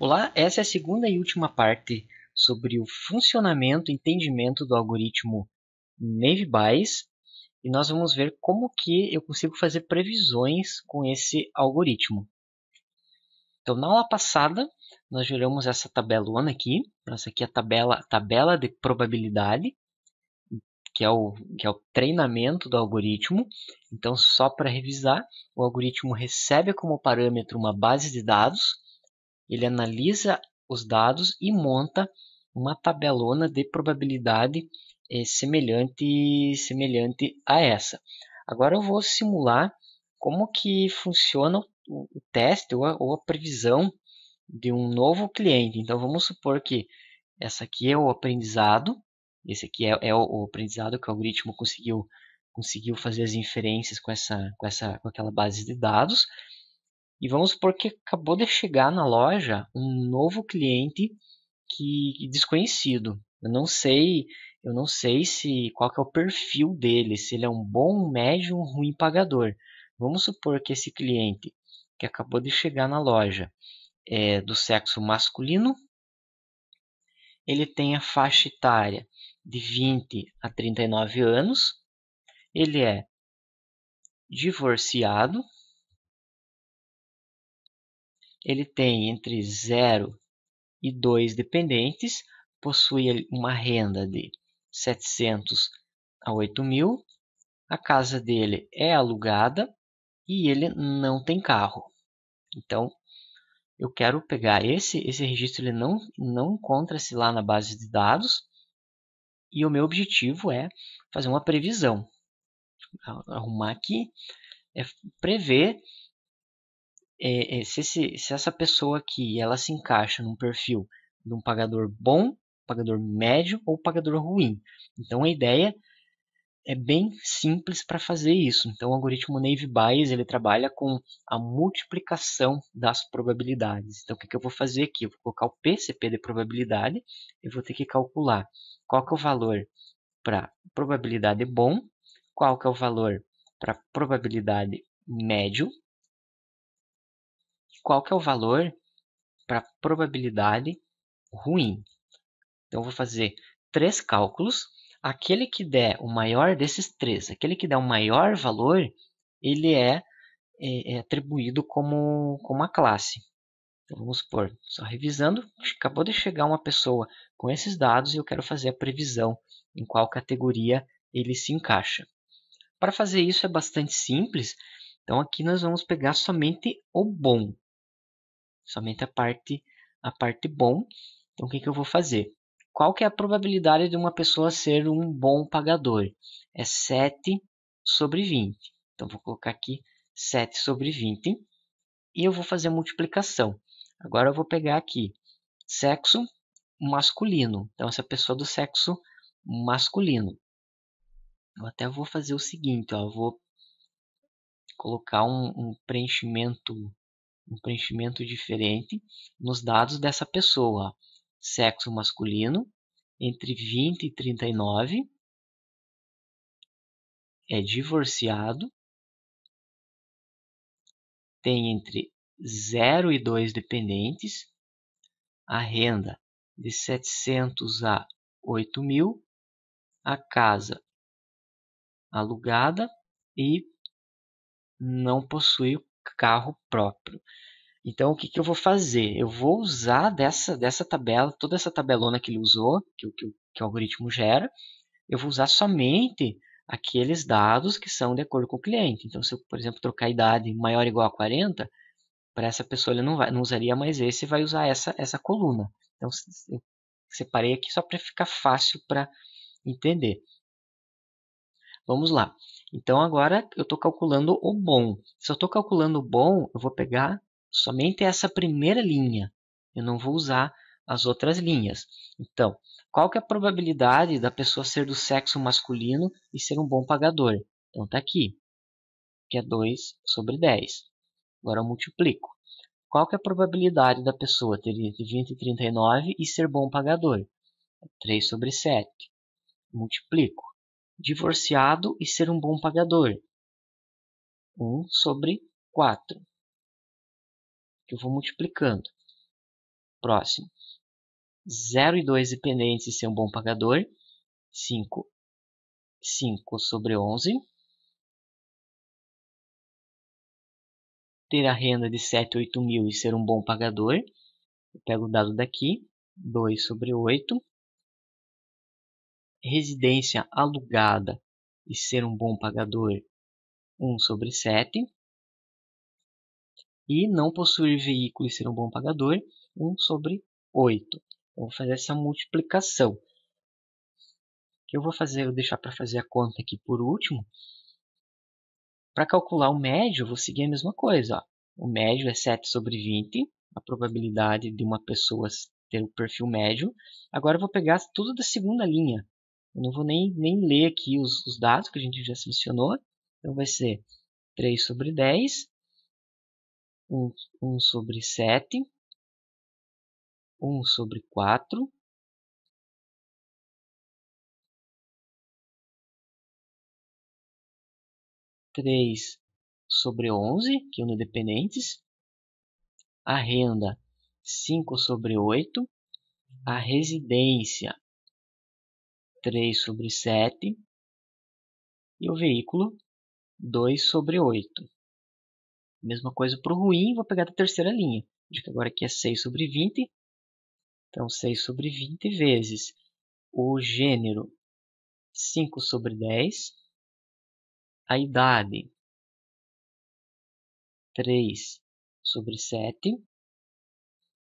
Olá, essa é a segunda e última parte sobre o funcionamento e entendimento do algoritmo Naive Bayes, e nós vamos ver como que eu consigo fazer previsões com esse algoritmo. Então, na aula passada, nós geramos essa tabelona aqui. Essa aqui é a tabela de probabilidade, que é o treinamento do algoritmo. Então, só para revisar, o algoritmo recebe como parâmetro uma base de dados, ele analisa os dados e monta uma tabelona de probabilidade semelhante a essa. Agora eu vou simular como que funciona o teste ou a previsão de um novo cliente. Então vamos supor que essa aqui é o aprendizado, esse aqui é o aprendizado que o algoritmo conseguiu fazer as inferências com aquela base de dados. E vamos supor que acabou de chegar na loja um novo cliente desconhecido. Eu não sei qual que é o perfil dele, se ele é um bom, um médio, um ruim pagador. Vamos supor que esse cliente que acabou de chegar na loja é do sexo masculino, ele tem a faixa etária de 20 a 39 anos, ele é divorciado, ele tem entre 0 e 2 dependentes, possui uma renda de 700 a 8 mil, a casa dele é alugada e ele não tem carro. Então, eu quero pegar esse registro, ele não encontra-se lá na base de dados, e o meu objetivo é fazer uma previsão. Arrumar aqui, é prever se essa pessoa aqui ela se encaixa num perfil de um pagador bom, pagador médio ou pagador ruim. Então a ideia é bem simples para fazer isso. Então o algoritmo Naive Bayes ele trabalha com a multiplicação das probabilidades. Então o que eu vou fazer aqui? Eu vou colocar o PCP de probabilidade, eu vou ter que calcular qual que é o valor para probabilidade bom, qual que é o valor para probabilidade médio, qual que é o valor para probabilidade ruim. Então, eu vou fazer 3 cálculos. Aquele que der o maior desses 3, aquele que der o maior valor, ele é atribuído como a classe. Então, vamos supor, só revisando, acabou de chegar uma pessoa com esses dados e eu quero fazer a previsão em qual categoria ele se encaixa. Para fazer isso é bastante simples. Então, aqui nós vamos pegar somente o bom. Somente a parte bom. Então, o que eu vou fazer? Qual que é a probabilidade de uma pessoa ser um bom pagador? É 7 sobre 20. Então, vou colocar aqui 7 sobre 20. E eu vou fazer a multiplicação. Agora, eu vou pegar aqui sexo masculino. Então, essa pessoa do sexo masculino. Eu até vou fazer o seguinte, ó, eu vou colocar um preenchimento diferente nos dados dessa pessoa. Sexo masculino, entre 20 e 39, é divorciado, tem entre 0 e 2 dependentes, a renda de 700 a 8 mil, a casa alugada e não possui carro próprio. Então, o que eu vou fazer? Eu vou usar dessa tabela, toda essa tabelona que ele usou, que o algoritmo gera, eu vou usar somente aqueles dados que são de acordo com o cliente. Então, se eu, por exemplo, trocar a idade maior ou igual a 40, para essa pessoa ele não usaria mais esse, vai usar essa coluna. Então, eu separei aqui só para ficar fácil para entender. Vamos lá. Então, agora eu estou calculando o bom. Se eu estou calculando o bom, eu vou pegar somente essa primeira linha. Eu não vou usar as outras linhas. Então, qual que é a probabilidade da pessoa ser do sexo masculino e ser um bom pagador? Então, está aqui, que é 2 sobre 10. Agora eu multiplico. Qual que é a probabilidade da pessoa ter entre 20 e 39 e ser bom pagador? 3 sobre 7. Multiplico. Divorciado e ser um bom pagador, 1 sobre 4, que eu vou multiplicando. Próximo. 0 e 2 dependentes de ser um bom pagador. 5/11. Ter a renda de 7, 8 mil e ser um bom pagador. Eu pego o dado daqui. 2/8. Residência alugada e ser um bom pagador. 1/7. E não possuir veículo e ser um bom pagador. 1/8. Eu vou fazer essa multiplicação. Eu vou fazer, eu deixar para fazer a conta aqui por último. Para calcular o médio, eu vou seguir a mesma coisa. Ó. O médio é 7/20, a probabilidade de uma pessoa ter o perfil médio. Agora eu vou pegar tudo da segunda linha. Eu não vou nem ler aqui os dados que a gente já selecionou. Então vai ser 3/10, 1/7, 1/4, 3/11, que é um dependentes, a renda 5/8, a residência 3/7 e o veículo 2/8. Mesma coisa para o ruim, vou pegar da terceira linha, de que agora aqui é 6/20, então 6/20 vezes o gênero 5/10, a idade 3/7,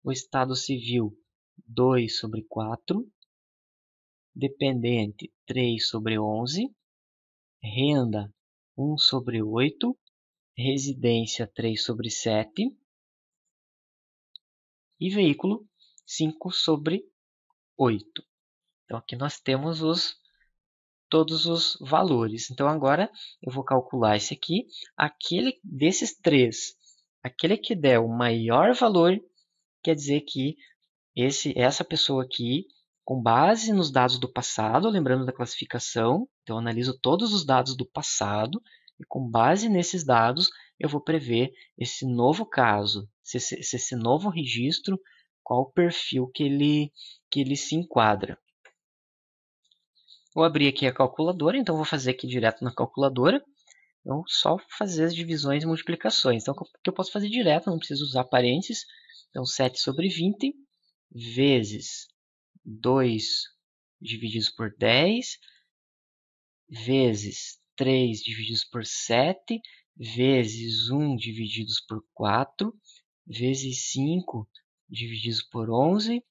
o estado civil 2/4, dependente 3/11, renda 1/8, residência 3/7 e veículo 5/8. Então aqui nós temos todos os valores. Então agora eu vou calcular esse aqui. Aquele desses três, aquele que der o maior valor, quer dizer que essa pessoa aqui, com base nos dados do passado, lembrando da classificação, então eu analiso todos os dados do passado e com base nesses dados eu vou prever esse novo caso, esse novo registro, qual o perfil que ele se enquadra. Vou abrir aqui a calculadora, então vou fazer aqui direto na calculadora. Eu só fazer as divisões e multiplicações. Então, que eu posso fazer direto, não preciso usar parênteses. Então, 7/20 vezes 2/10 vezes 3/7 vezes 1/4 vezes 5/11.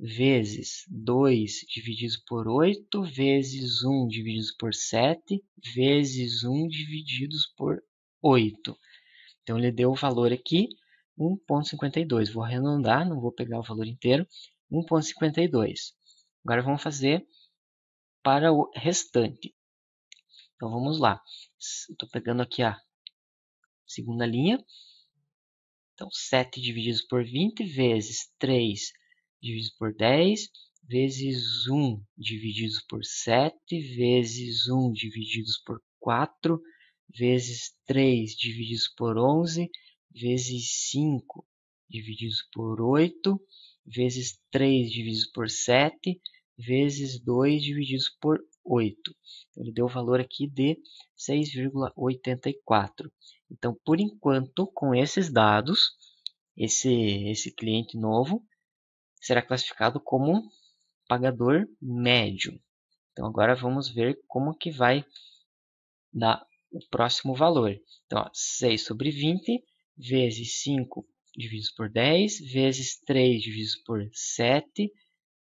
Vezes 2/8, vezes 1/7, vezes 1/8. Então, ele deu o valor aqui, 1,52. Vou arredondar, não vou pegar o valor inteiro, 1,52. Agora, vamos fazer para o restante. Então, vamos lá. Estou pegando aqui a segunda linha. Então, 7/20 vezes 3/10, vezes 1/7, vezes 1/4, vezes 3/11, vezes 5/8, vezes 3/7, vezes 2/8. Ele deu o valor aqui de 6,84. Então, por enquanto, com esses dados, esse cliente novo será classificado como pagador médio. Então, agora vamos ver como que vai dar o próximo valor. Então, ó, 6/20 vezes 5/10 vezes 3/7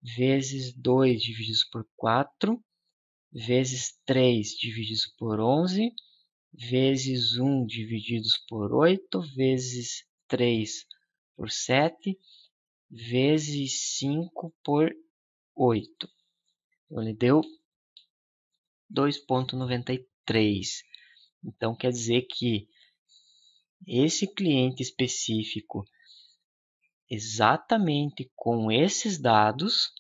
vezes 2/4 vezes 3/11 vezes 1/8 vezes 3/7 vezes 5/8. Então, ele deu 2,93. Então, quer dizer que esse cliente específico, exatamente com esses dados,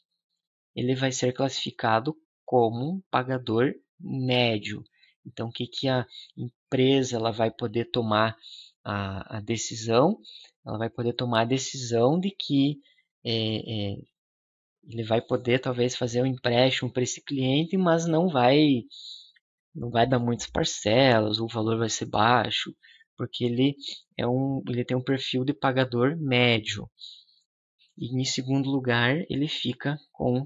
ele vai ser classificado como um pagador médio. Então, o que a empresa ela vai poder tomar a decisão? Ela vai poder tomar a decisão de que ele vai poder talvez fazer um empréstimo para esse cliente, mas não vai dar muitas parcelas, o valor vai ser baixo, porque ele tem um perfil de pagador médio. E em segundo lugar, ele fica com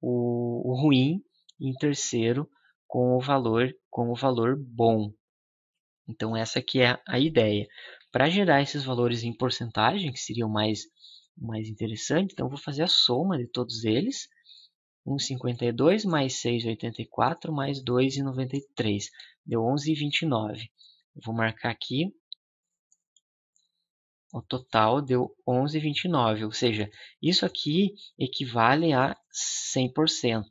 o ruim, e em terceiro, com o valor bom. Então essa aqui é a ideia. Para gerar esses valores em porcentagem, que seria o mais interessante, então eu vou fazer a soma de todos eles. 1,52 mais 6,84 mais 2,93. Deu 11,29. Vou marcar aqui. O total deu 11,29, ou seja, isso aqui equivale a 100%.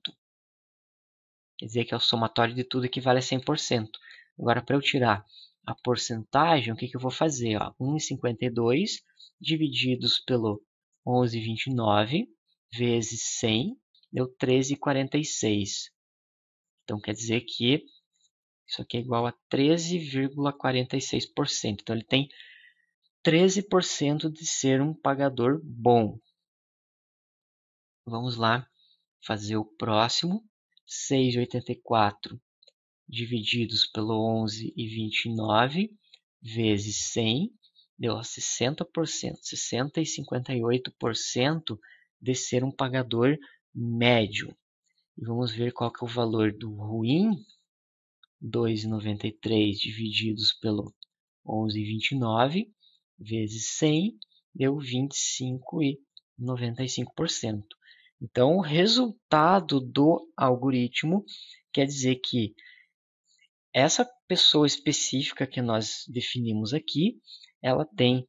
Quer dizer que é o somatório de tudo equivale a 100%. Agora, para eu tirar a porcentagem, o que eu vou fazer? 1,52 divididos pelo 11,29 vezes 100 deu 13,46. Então, quer dizer que isso aqui é igual a 13,46%. Então, ele tem 13% de ser um pagador bom. Vamos lá fazer o próximo. 6,84 divididos pelo 11,29 vezes 100 deu 60%, 60,58% de ser um pagador médio. E vamos ver qual que é o valor do ruim. 2,93 divididos pelo 11,29 vezes 100 deu 25,95%. Então, o resultado do algoritmo quer dizer que essa pessoa específica que nós definimos aqui, ela tem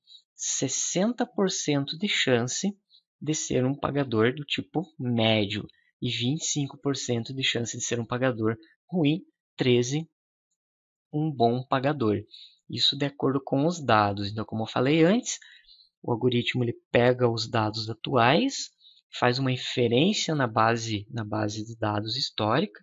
60% de chance de ser um pagador do tipo médio e 25% de chance de ser um pagador ruim, 13% um bom pagador. Isso de acordo com os dados. Então, como eu falei antes, o algoritmo ele pega os dados atuais, faz uma inferência na base de dados histórica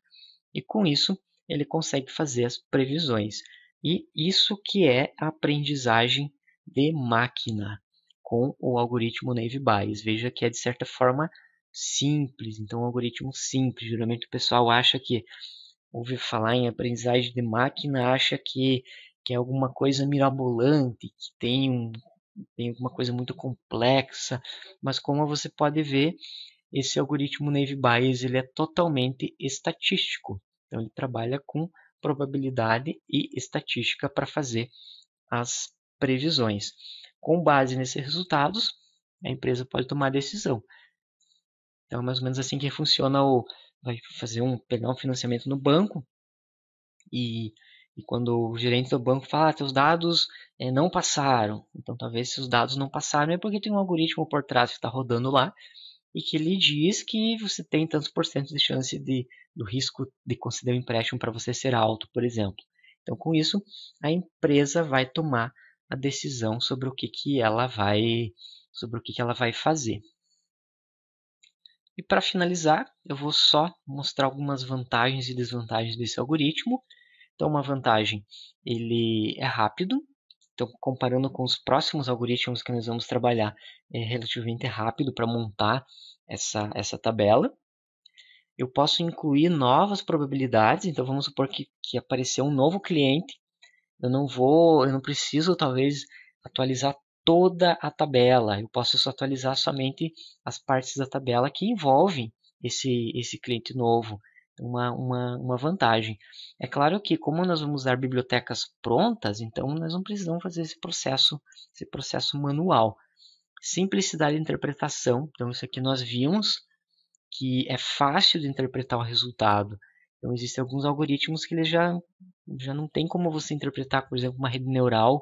e com isso ele consegue fazer as previsões. E isso que é a aprendizagem de máquina com o algoritmo Naive Bayes. Veja que é de certa forma simples, então um algoritmo simples. Geralmente o pessoal acha que, ouve falar em aprendizagem de máquina, acha que é alguma coisa mirabolante, que tem alguma coisa muito complexa, mas como você pode ver, esse algoritmo Naive Bayes ele é totalmente estatístico. Então ele trabalha com probabilidade e estatística para fazer as previsões. Com base nesses resultados, a empresa pode tomar decisão. Então é mais ou menos assim que funciona. Vai pegar um financiamento no banco e quando o gerente do banco fala, teus dados não passaram. Então, talvez se os dados não passaram é porque tem um algoritmo por trás que está rodando lá e que ele diz que você tem tantos por cento de chance do risco de conceder um empréstimo para você ser alto, por exemplo. Então, com isso, a empresa vai tomar a decisão sobre o que ela vai fazer. E para finalizar, eu vou só mostrar algumas vantagens e desvantagens desse algoritmo. Então, uma vantagem, ele é rápido. Então, comparando com os próximos algoritmos que nós vamos trabalhar, é relativamente rápido para montar essa tabela. Eu posso incluir novas probabilidades. Então, vamos supor que apareceu um novo cliente. Eu não preciso, talvez, atualizar toda a tabela. Eu posso só atualizar somente as partes da tabela que envolvem esse cliente novo. Uma vantagem. É claro que, como nós vamos usar bibliotecas prontas, então nós não precisamos fazer esse processo manual. Simplicidade de interpretação. Então, isso aqui nós vimos que é fácil de interpretar o resultado. Então, existem alguns algoritmos que ele já não tem como você interpretar, por exemplo, uma rede neural,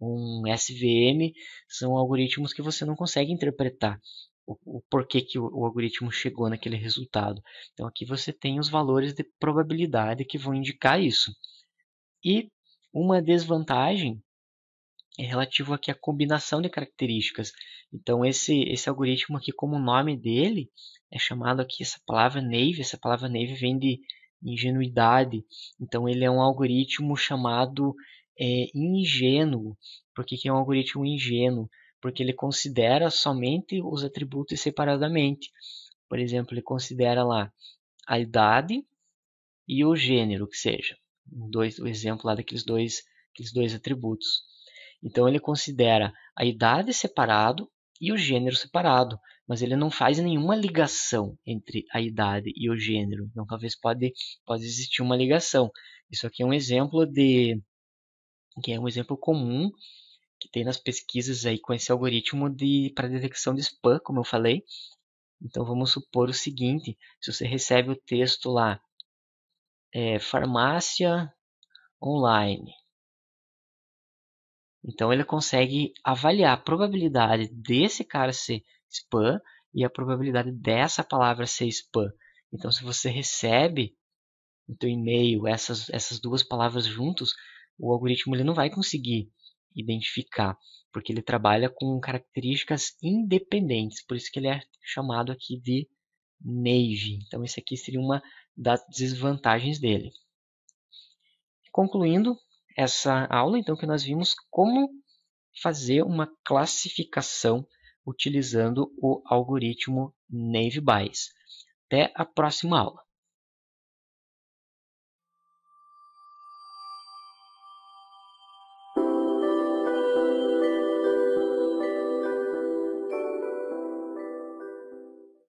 um SVM, são algoritmos que você não consegue interpretar o porquê que o algoritmo chegou naquele resultado. Então, aqui você tem os valores de probabilidade que vão indicar isso. E uma desvantagem é relativo aqui à combinação de características. Então, esse algoritmo aqui, como o nome dele, é chamado aqui, essa palavra naive vem de ingenuidade. Então, ele é um algoritmo chamado ingênuo. Por que que é um algoritmo ingênuo? porque ele considera somente os atributos separadamente. Por exemplo, ele considera lá a idade e o gênero, que seja. O exemplo lá daqueles dois atributos. Então, ele considera a idade separado e o gênero separado, mas ele não faz nenhuma ligação entre a idade e o gênero. Então, talvez pode existir uma ligação. Isso aqui é um exemplo que é um exemplo comum que tem nas pesquisas aí com esse algoritmo para detecção de spam, como eu falei. Então, vamos supor o seguinte, se você recebe o texto lá, farmácia online. Então, ele consegue avaliar a probabilidade desse cara ser spam e a probabilidade dessa palavra ser spam. Então, se você recebe no teu e-mail essas duas palavras juntos, o algoritmo ele não vai conseguir identificar, porque ele trabalha com características independentes, por isso que ele é chamado aqui de naive. Então, esse aqui seria uma das desvantagens dele. Concluindo essa aula, então, que nós vimos como fazer uma classificação utilizando o algoritmo Naive Bayes. Até a próxima aula.